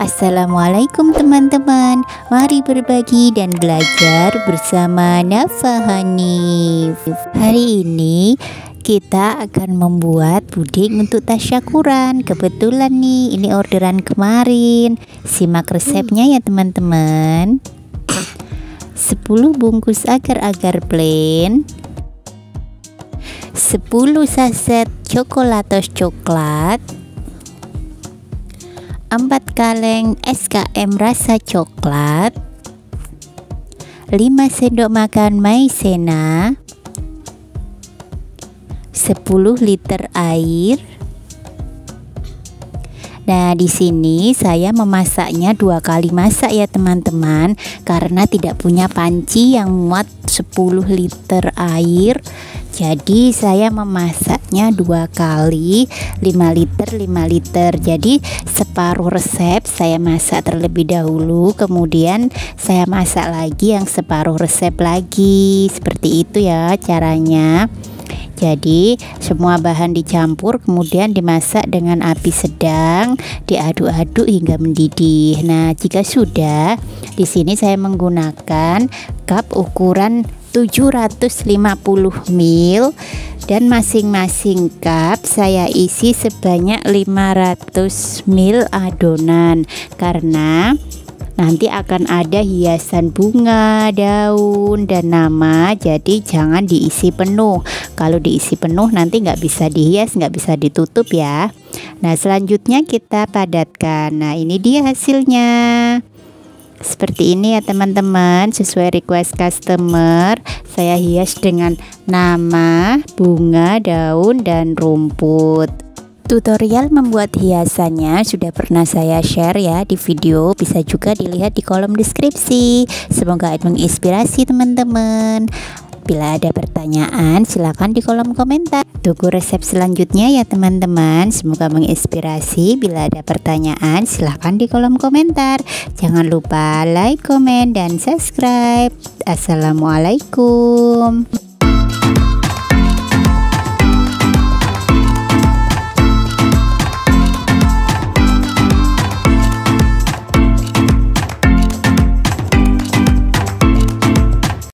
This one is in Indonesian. Assalamualaikum teman-teman, mari berbagi dan belajar bersama Nafa Hanif. Hari ini kita akan membuat puding untuk tasyakuran. Kebetulan nih ini orderan kemarin. Simak resepnya ya teman-teman. 10 bungkus agar-agar plain, 10 saset Chocolatos coklat, 4 kaleng SKM rasa coklat, 5 sendok makan maizena, 10 liter air. Nah, di sini saya memasaknya 2 kali masak ya teman-teman, karena tidak punya panci yang muat 10 liter air. Jadi saya memasaknya 2 kali, 5 liter. Jadi separuh resep saya masak terlebih dahulu, kemudian saya masak lagi yang separuh resep lagi. Seperti itu ya caranya. Jadi semua bahan dicampur kemudian dimasak dengan api sedang, diaduk-aduk hingga mendidih. Nah, jika sudah, di sini saya menggunakan cup ukuran 750 ml dan masing-masing cup saya isi sebanyak 500 ml adonan, karena nanti akan ada hiasan bunga, daun, dan nama. Jadi jangan diisi penuh. Kalau diisi penuh nanti nggak bisa dihias, nggak bisa ditutup ya. Nah, selanjutnya kita padatkan. Nah, ini dia hasilnya. Seperti ini ya teman-teman, sesuai request customer. Saya hias dengan nama, bunga, daun, dan rumput. Tutorial membuat hiasannya sudah pernah saya share ya di video, bisa juga dilihat di kolom deskripsi. Semoga menginspirasi teman-teman. Bila ada pertanyaan silakan di kolom komentar. Tunggu resep selanjutnya ya teman-teman. Semoga menginspirasi. Bila ada pertanyaan silakan di kolom komentar. Jangan lupa like, komen, dan subscribe. Assalamualaikum.